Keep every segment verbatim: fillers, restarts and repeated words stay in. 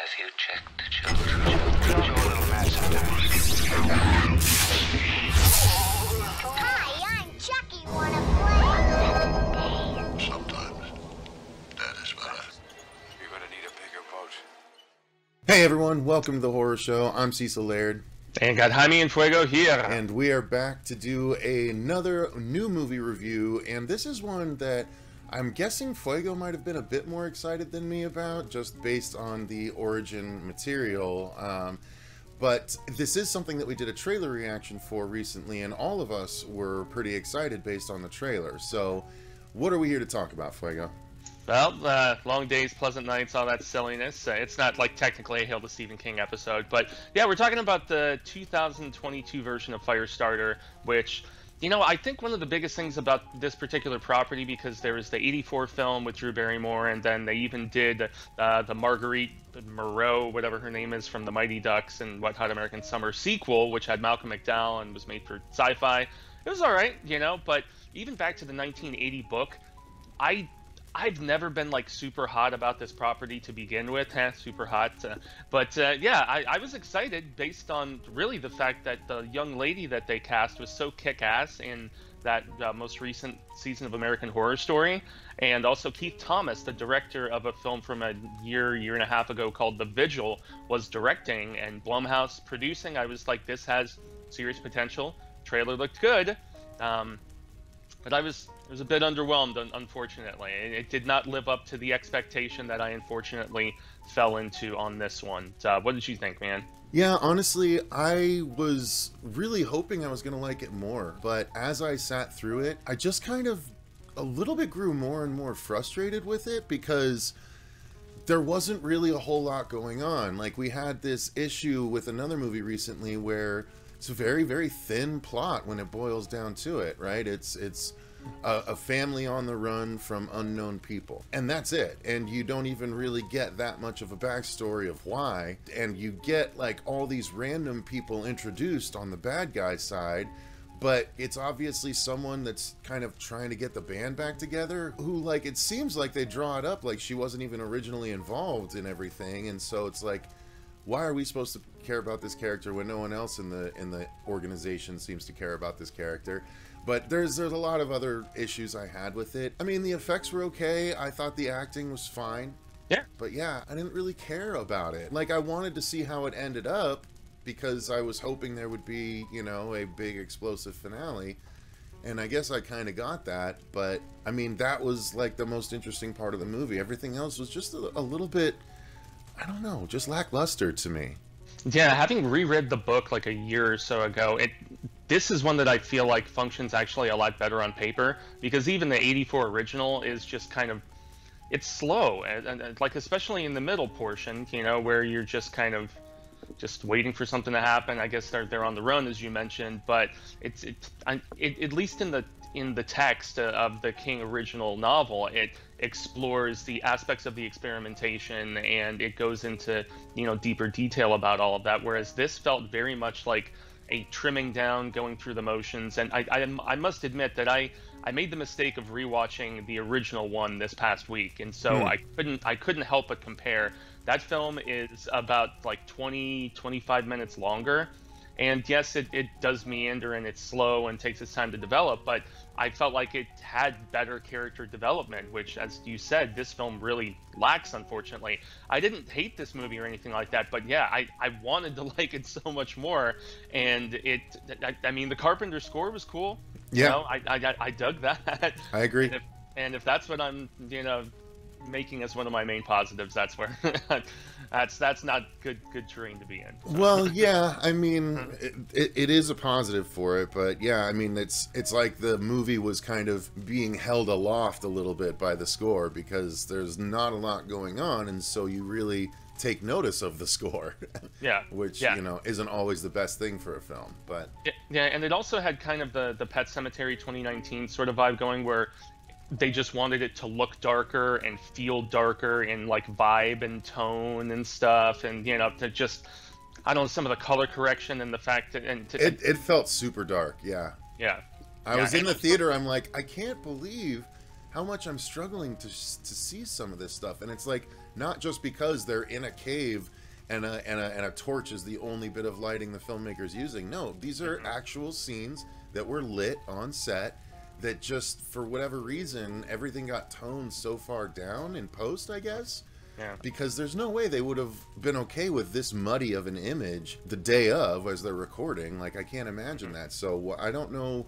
Have you checked the children? Children, your little mad sometimes. Hi, I'm Chucky. Wanna play? Sometimes. That is better. You're gonna need a bigger boat. Hey everyone, welcome to The Horror Show. I'm Cecil Laird. And got Jaime en Fuego here. And we are back to do another new movie review, and this is one that I'm guessing Fuego might have been a bit more excited than me about, just based on the origin material. Um, but this is something that we did a trailer reaction for recently, and all of us were pretty excited based on the trailer. So what are we here to talk about, Fuego? Well, uh, long days, pleasant nights, all that silliness. Uh, it's not like technically a Hail to Stephen King episode, but yeah, we're talking about the two thousand twenty-two version of Firestarter, which... You know, I think one of the biggest things about this particular property, because there was the eighty-four film with Drew Barrymore, and then they even did uh, the Marguerite Moreau, whatever her name is, from the Mighty Ducks and Wet Hot American Summer sequel, which had Malcolm McDowell and was made for sci-fi. It was all right, you know, but even back to the nineteen eighty book, I... I've never been like super hot about this property to begin with, huh? Super hot. Uh, but uh, yeah, I, I was excited based on really the fact that the young lady that they cast was so kick-ass in that uh, most recent season of American Horror Story. And also Keith Thomas, the director of a film from a year, year and a half ago called The Vigil, was directing, and Blumhouse producing. I was like, this has serious potential. Trailer looked good. Um, but I was... It was a bit underwhelmed, unfortunately. It did not live up to the expectation that I unfortunately fell into on this one. Uh, what did you think, man? Yeah, honestly, I was really hoping I was going to like it more. But as I sat through it, I just kind of a little bit grew more and more frustrated with it, because there wasn't really a whole lot going on. Like, we had this issue with another movie recently where it's a very, very thin plot when it boils down to it, right? It's, it's... A, a family on the run from unknown people, and that's it, and you don't even really get that much of a backstory of why, and you get like all these random people introduced on the bad guy side, but it's obviously someone that's kind of trying to get the band back together, who, like, it seems like they draw it up like she wasn't even originally involved in everything. And so it's like, why are we supposed to care about this character when no one else in the in the organization seems to care about this character? But there's there's a lot of other issues I had with it. I mean, the effects were okay. I thought the acting was fine. Yeah. But yeah, I didn't really care about it. Like, I wanted to see how it ended up, because I was hoping there would be, you know, a big explosive finale. And I guess I kind of got that. But, I mean, that was, like, the most interesting part of the movie. Everything else was just a, a little bit, I don't know, just lackluster to me. Yeah, having reread the book, like, a year or so ago, it... This is one that I feel like functions actually a lot better on paper, because even the eighty-four original is just kind of, it's slow, and, and, and like, especially in the middle portion, you know, where you're just kind of just waiting for something to happen. I guess they're, they're on the run, as you mentioned, but it's it, I, it at least in the in the text of the King original novel, it explores the aspects of the experimentation, and it goes into, you know, deeper detail about all of that. Whereas this felt very much like a trimming down, going through the motions. And I, I, I must admit that I, I made the mistake of rewatching the original one this past week, and so mm. I couldn't, I couldn't help but compare. That film is about like twenty, twenty-five minutes longer, and yes, it, it does meander and it's slow and takes its time to develop, but I felt like it had better character development, which, as you said, this film really lacks, unfortunately. I didn't hate this movie or anything like that, but yeah, I, I wanted to like it so much more. And it, I, I mean, the Carpenter score was cool. Yeah. You know, I, I, I dug that. I agree. And if, and if that's what I'm, you know, making as one of my main positives, that's where that's that's not good good terrain to be in, so. Well, yeah, I mean, it, it is a positive for it, but yeah, I mean, it's it's like the movie was kind of being held aloft a little bit by the score, because there's not a lot going on, and so you really take notice of the score. Yeah. Which, yeah, you know, isn't always the best thing for a film, but yeah, yeah. And it also had kind of the the Pet Sematary twenty nineteen sort of vibe going, where they just wanted it to look darker and feel darker in, like, vibe and tone and stuff. And, you know, to just, I don't know, some of the color correction and the fact that... And to, it, it felt super dark, yeah. Yeah. I yeah, was in the theater, I'm like, I can't believe how much I'm struggling to, to see some of this stuff. And it's like, not just because they're in a cave and a, and a, and a torch is the only bit of lighting the filmmaker's using. No, these are actual scenes that were lit on set that just, for whatever reason, everything got toned so far down in post, I guess. Yeah. Because there's no way they would have been okay with this muddy of an image the day of as they're recording. Like, I can't imagine mm-hmm. that. So I don't know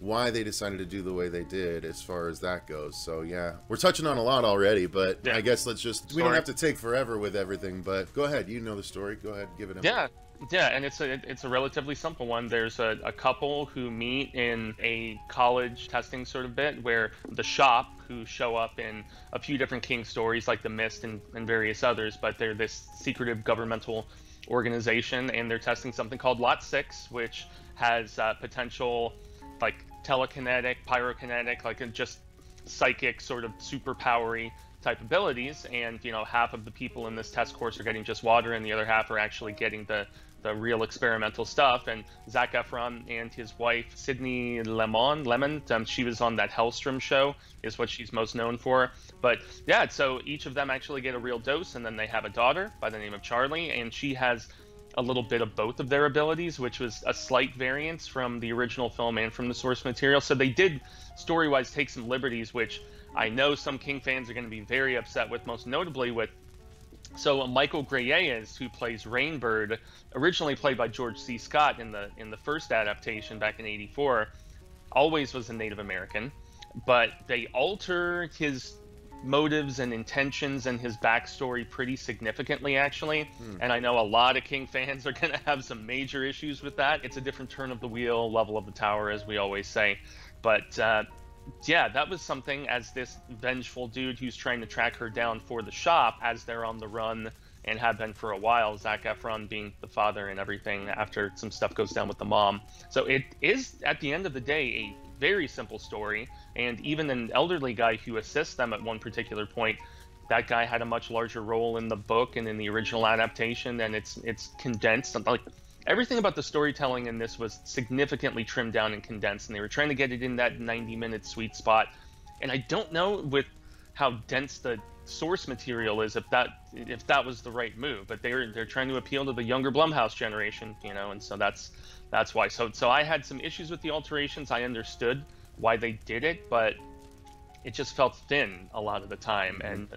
why they decided to do the way they did as far as that goes. So yeah, we're touching on a lot already, but yeah. I guess let's just, we don't have to take forever with everything, but go ahead. You know the story. Go ahead. Give it a yeah. Yeah, and it's a it's a relatively simple one. There's a, a couple who meet in a college testing sort of bit where the shop, who show up in a few different King stories like The Mist and, and various others, but they're this secretive governmental organization, and they're testing something called Lot Six, which has uh, potential like telekinetic, pyrokinetic, like just psychic sort of superpowery type abilities. And you know, half of the people in this test course are getting just water, and the other half are actually getting the the real experimental stuff. And Zac Efron and his wife, Sydney Lemon, Lemon, um, she was on that Hellstrom show, is what she's most known for. But yeah, so each of them actually get a real dose, and then they have a daughter by the name of Charlie, and she has a little bit of both of their abilities, which was a slight variance from the original film and from the source material. So they did, story-wise, take some liberties, which I know some King fans are going to be very upset with, most notably with So Michael Greyeyes, who plays Rainbird, originally played by George C. Scott in the in the first adaptation back in eighty-four, always was a Native American, but they alter his motives and intentions and his backstory pretty significantly, actually. Hmm. And I know a lot of King fans are going to have some major issues with that. It's a different turn of the wheel, level of the tower, as we always say. But uh, yeah, that was something, as this vengeful dude who's trying to track her down for the shop as they're on the run and have been for a while, Zac Efron being the father and everything after some stuff goes down with the mom. So it is, at the end of the day, a very simple story. And even an elderly guy who assists them at one particular point, that guy had a much larger role in the book and in the original adaptation, and it's it's condensed. Like, everything about the storytelling in this was significantly trimmed down and condensed, and they were trying to get it in that ninety minute sweet spot. And I don't know, with how dense the source material is, if that if that was the right move, but they're they're trying to appeal to the younger Blumhouse generation, you know, and so that's that's why. So so I had some issues with the alterations. I understood why they did it, but it just felt thin a lot of the time, and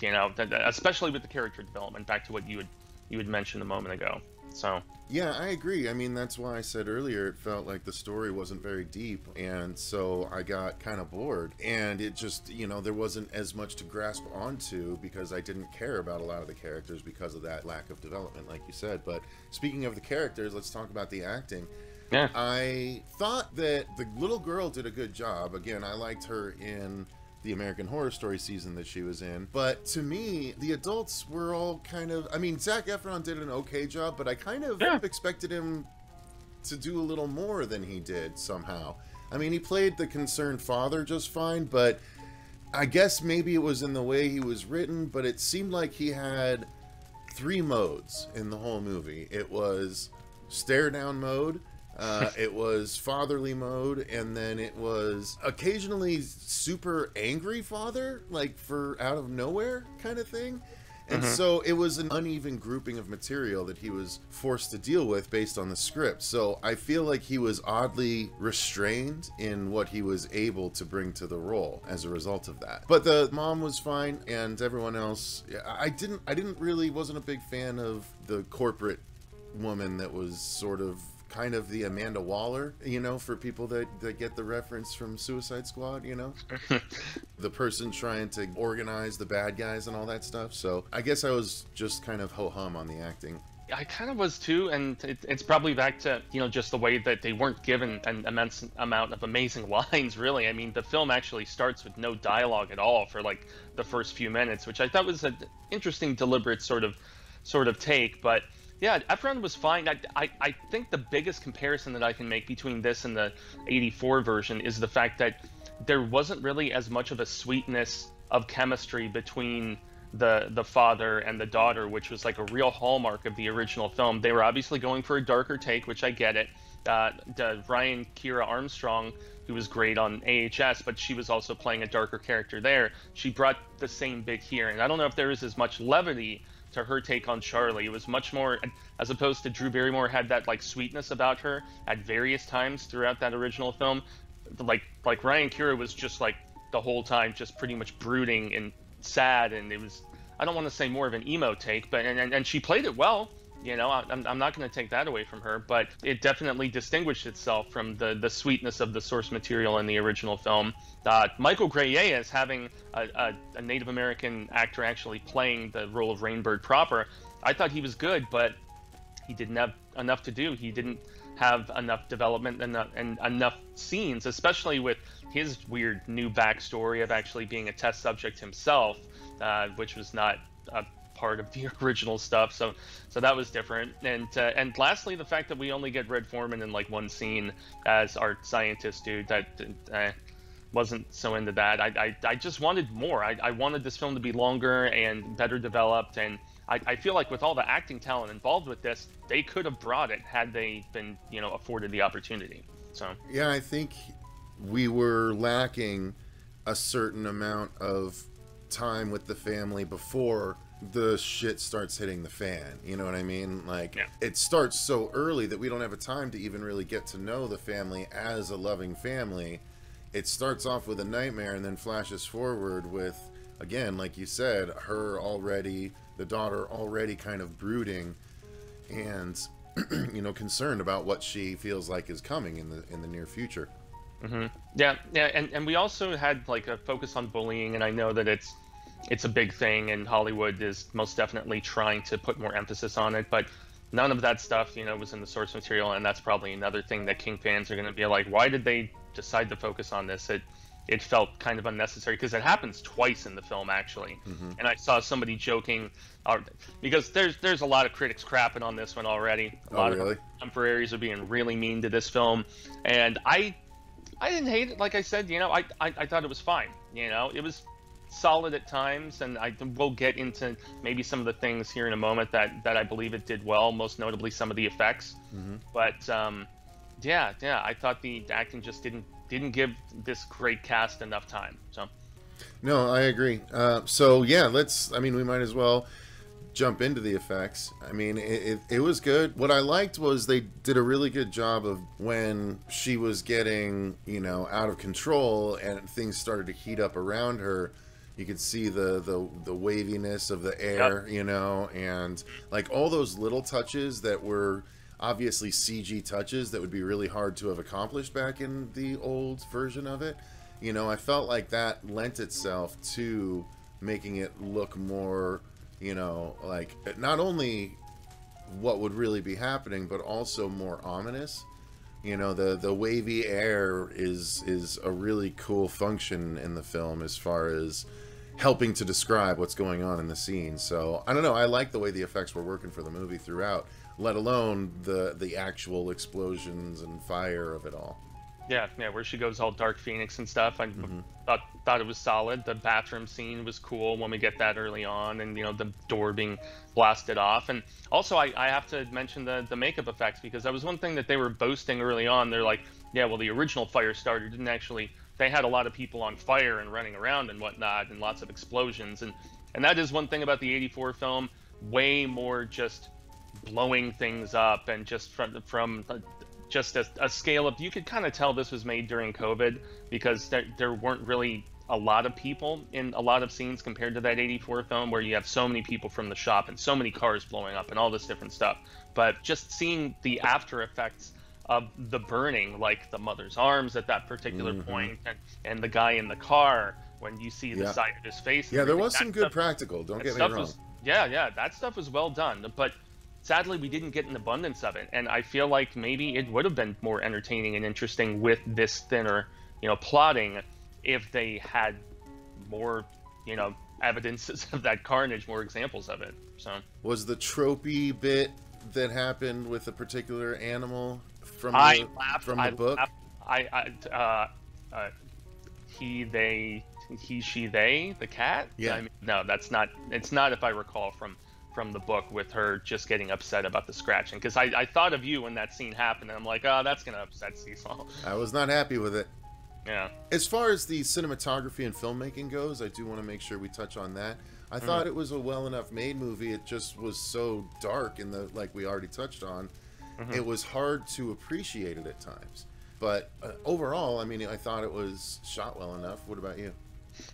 you know, especially with the character development, back to what you had you had mentioned a moment ago. So yeah, I agree. I mean, that's why I said earlier it felt like the story wasn't very deep, and so I got kind of bored, and it just, you know, there wasn't as much to grasp onto because I didn't care about a lot of the characters because of that lack of development, like you said. But speaking of the characters, let's talk about the acting. Yeah. I thought that the little girl did a good job. Again, I liked her in the American Horror Story season that she was in. But to me, the adults were all kind of, I mean, Zac Efron did an okay job, but I kind of yeah. expected him to do a little more than he did somehow. I mean, he played the concerned father just fine, but I guess maybe it was in the way he was written, but it seemed like he had three modes in the whole movie. It was stare down mode, Uh, it was fatherly mode, and then it was occasionally super angry father, like for out of nowhere kind of thing. And mm-hmm. so it was an uneven grouping of material that he was forced to deal with based on the script. So I feel like he was oddly restrained in what he was able to bring to the role as a result of that. But the mom was fine, and everyone else, I didn't, I didn't really, wasn't a big fan of the corporate woman that was sort of kind of the Amanda Waller, you know, for people that, that get the reference from Suicide Squad, you know, the person trying to organize the bad guys and all that stuff. So I guess I was just kind of ho-hum on the acting. I kind of was too, and it, it's probably back to, you know, just the way that they weren't given an immense amount of amazing lines, really. I mean, the film actually starts with no dialogue at all for like the first few minutes, which I thought was an interesting, deliberate sort of sort of take. But yeah, Efron was fine. I, I, I think the biggest comparison that I can make between this and the eighty-four version is the fact that there wasn't really as much of a sweetness of chemistry between the the father and the daughter, which was like a real hallmark of the original film. They were obviously going for a darker take, which I get it, uh, Ryan Kiera Armstrong, who was great on A H S, but she was also playing a darker character there. She brought the same big here, and I don't know if there was as much levity to her take on Charlie. It was much more, as opposed to Drew Barrymore had that like sweetness about her at various times throughout that original film. Like like Ryan Kiera was just like the whole time just pretty much brooding and sad, and it was, I don't want to say more of an emo take, but and, and, and she played it well. You know, I'm, I'm not going to take that away from her, but it definitely distinguished itself from the, the sweetness of the source material in the original film. Uh, Michael Greyeyes, having a, a, a Native American actor actually playing the role of Rainbird proper, I thought he was good, but he didn't have enough to do. He didn't have enough development and, and enough scenes, especially with his weird new backstory of actually being a test subject himself, uh, which was not a part of the original stuff, so so that was different. And uh, and lastly, the fact that we only get Red Foreman in like one scene as our scientist dude, that uh, wasn't so into that. I, I I just wanted more. I I wanted this film to be longer and better developed, and I I feel like with all the acting talent involved with this, they could have brought it had they been, you know, afforded the opportunity. So yeah, I think we were lacking a certain amount of time with the family before the shit starts hitting the fan, you know what I mean? Like, yeah. It starts so early that we don't have a time to even really get to know the family as a loving family. It starts off with a nightmare and then flashes forward with, again, like you said, her already, the daughter already kind of brooding and, you know, concerned about what she feels like is coming in the in the near future. Mm-hmm. Yeah, yeah, and, and we also had, like, a focus on bullying, and I know that it's it's a big thing, and Hollywood is most definitely trying to put more emphasis on it, but none of that stuff, you know, was in the source material, and that's probably another thing that King fans are going to be like, why did they decide to focus on this? It it felt kind of unnecessary, because it happens twice in the film, actually. Mm-hmm. And I saw somebody joking, uh, because there's there's a lot of critics crapping on this one already. A oh, lot really? of contemporaries are being really mean to this film, and I I didn't hate it. Like I said, you know, I, I, I thought it was fine. You know, it was solid at times, and I will get into maybe some of the things here in a moment that that I believe it did well, most notably some of the effects. Mm-hmm. But um yeah yeah I thought the acting just didn't didn't give this great cast enough time. So no, I agree. Uh so yeah, let's, I mean, we might as well jump into the effects. I mean, it, it, it was good. What I liked was they did a really good job of when she was getting, you know, out of control and things started to heat up around her. You could see the, the, the waviness of the air, yep. You know, and like all those little touches that were obviously C G touches that would be really hard to have accomplished back in the old version of it. You know, I felt like that lent itself to making it look more, you know, like not only what would really be happening, but also more ominous. You know, the the wavy air is is a really cool function in the film as far as helping to describe what's going on in the scene. So I don't know, I like the way the effects were working for the movie throughout, let alone the the actual explosions and fire of it all. Yeah, yeah, where she goes all Dark Phoenix and stuff. I mm-hmm. thought thought it was solid. The bathroom scene was cool when we get that early on, and you know, the door being blasted off. And also, I, I have to mention the the makeup effects, because that was one thing that they were boasting early on. They're like, yeah, well, the original Firestarter didn't actually. They had a lot of people on fire and running around and whatnot, and lots of explosions. And and that is one thing about the eighty-four film. Way more just blowing things up, and just from from. Just a, a scale up. You could kind of tell this was made during COVID, because there, there weren't really a lot of people in a lot of scenes compared to that eighty-four film, where you have so many people from the shop and so many cars blowing up and all this different stuff. But just seeing the after effects of the burning, like the mother's arms at that particular mm-hmm. point, and, and the guy in the car when you see the yeah. side of his face. Yeah, there was some good stuff, practical. Don't get me wrong. Was, yeah, yeah, that stuff was well done, but. Sadly, we didn't get an abundance of it, and I feel like maybe it would have been more entertaining and interesting with this thinner, you know, plotting if they had more, you know, evidences of that carnage, more examples of it. So, was the tropey bit that happened with a particular animal from the, I laughed, from the I book? Laughed, I, I uh, uh, he, they, he, she, they, the cat. Yeah. I mean, no, that's not. It's not if I recall from. from the book with her just getting upset about the scratching, because I, I thought of you when that scene happened, and I'm like, oh, that's gonna upset Cecil. I was not happy with it. Yeah. As far as the cinematography and filmmaking goes, I do want to make sure we touch on that. I mm-hmm. thought it was a well enough made movie. It just was so dark in the, like we already touched on, mm-hmm. it was hard to appreciate it at times. But uh, overall, I mean, I thought it was shot well enough. What about you?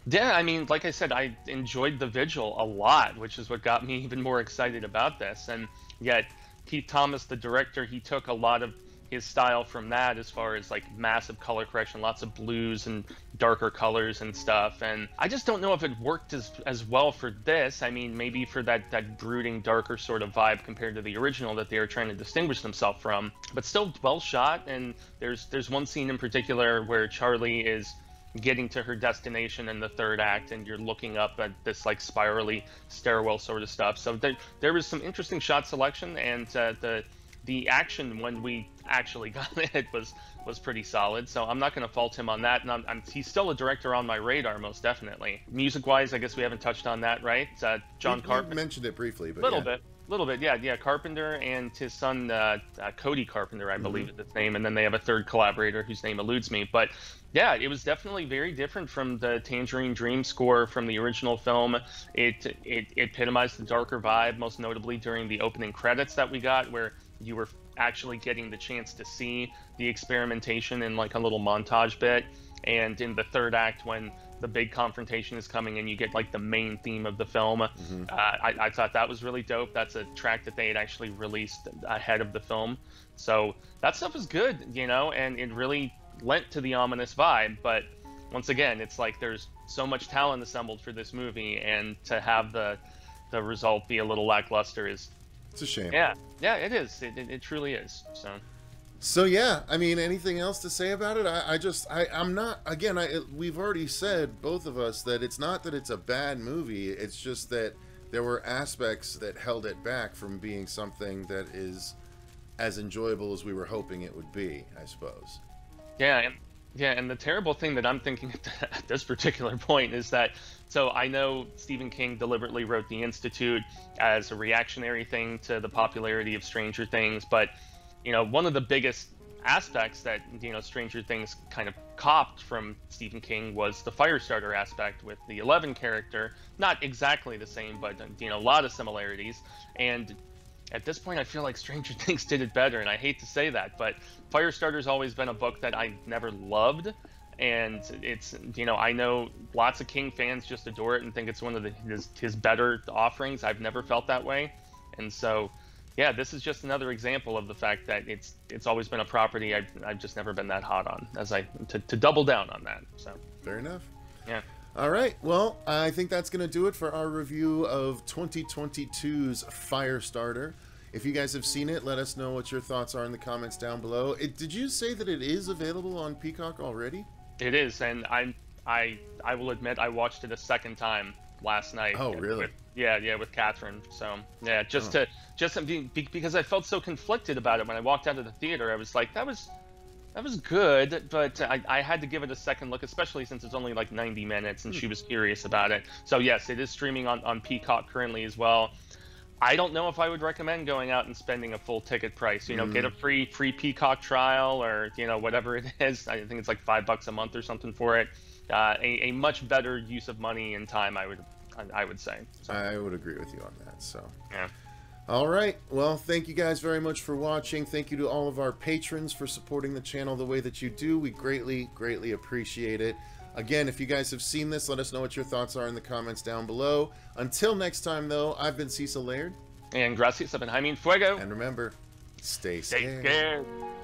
Yeah, I mean, like I said, I enjoyed The Vigil a lot, which is what got me even more excited about this. And yet, Keith Thomas, the director, he took a lot of his style from that, as far as like massive color correction, lots of blues and darker colors and stuff. And I just don't know if it worked as as well for this. I mean, maybe for that that brooding, darker sort of vibe compared to the original that they were trying to distinguish themselves from, but still well shot. And there's there's one scene in particular where Charlie is getting to her destination in the third act, and you're looking up at this like spirally stairwell sort of stuff. So there there was some interesting shot selection, and uh, the the action when we actually got it was was pretty solid. So I'm not going to fault him on that, and I'm, I'm, he's still a director on my radar, most definitely. Music wise, I guess we haven't touched on that, right? Uh, John Carpenter. You mentioned it briefly, but little yeah. bit. Little bit, yeah, yeah. Carpenter and his son uh, uh, Cody Carpenter, I believe, mm-hmm. is his name, and then they have a third collaborator whose name eludes me. But yeah, it was definitely very different from the Tangerine Dream score from the original film. It it, it epitomized the darker vibe, most notably during the opening credits that we got, where you were actually getting the chance to see the experimentation in like a little montage bit, and in the third act when the big confrontation is coming and you get like the main theme of the film. Mm-hmm. uh, I, I thought that was really dope. That's a track that they had actually released ahead of the film, so that stuff is good, you know, and it really lent to the ominous vibe. But once again, it's like there's so much talent assembled for this movie, and to have the the result be a little lackluster is, it's a shame. Yeah, yeah, it is. It, it, it truly is. So. So yeah, I mean, anything else to say about it? I, I just, I, I'm not. Again, I we've already said, both of us, that it's not that it's a bad movie. It's just that there were aspects that held it back from being something that is as enjoyable as we were hoping it would be, I suppose. Yeah, and, yeah, and the terrible thing that I'm thinking at this particular point is that, so I know Stephen King deliberately wrote The Institute as a reactionary thing to the popularity of Stranger Things, but you know, one of the biggest aspects that, you know, Stranger Things kind of copped from Stephen King was the Firestarter aspect with the Eleven character. Not exactly the same, but, you know, a lot of similarities. And at this point, I feel like Stranger Things did it better, and I hate to say that, but Firestarter's always been a book that I never loved. And it's, you know, I know lots of King fans just adore it and think it's one of the, his, his better offerings. I've never felt that way. And so... yeah, this is just another example of the fact that it's it's always been a property I've, I've just never been that hot on, as I to, to double down on that. So fair enough. Yeah. All right. Well, I think that's going to do it for our review of twenty twenty-two's Firestarter. If you guys have seen it, let us know what your thoughts are in the comments down below. It, did you say that it is available on Peacock already? It is, and I I I will admit I watched it a second time last night. Oh, really? With, yeah, yeah, with Catherine. So yeah, just oh. to. Just because I felt so conflicted about it when I walked out of the theater, I was like, that was that was good, but I, I had to give it a second look, especially since it's only like ninety minutes, and mm. she was curious about it. So yes, it is streaming on, on Peacock currently as well. I don't know if I would recommend going out and spending a full ticket price. You know, mm. get a free free Peacock trial, or, you know, whatever it is. I think it's like five bucks a month or something for it. Uh, a, a much better use of money and time, I would, I, I would say. So. I would agree with you on that, so. Yeah. All right. Well, thank you guys very much for watching. Thank you to all of our patrons for supporting the channel the way that you do. We greatly, greatly appreciate it. Again, if you guys have seen this, let us know what your thoughts are in the comments down below. Until next time, though, I've been Cecil Laird. And gracias. I've been Jaime en Fuego. And remember, stay scared. Stay scared.